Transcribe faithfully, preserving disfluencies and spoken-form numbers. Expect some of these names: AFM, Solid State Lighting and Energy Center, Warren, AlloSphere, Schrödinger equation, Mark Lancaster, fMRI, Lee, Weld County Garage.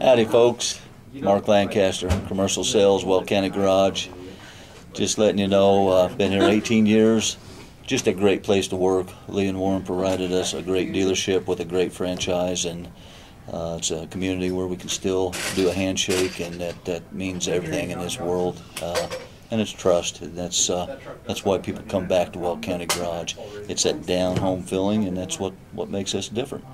Howdy folks, Mark Lancaster, Commercial Sales, Weld County Garage. Just letting you know, I've uh, been here eighteen years, just a great place to work. Lee and Warren provided us a great dealership with a great franchise, and uh, it's a community where we can still do a handshake, and that, that means everything in this world. Uh, and it's trust, and that's, uh, that's why people come back to Weld County Garage. It's that down-home feeling, and that's what, what makes us different.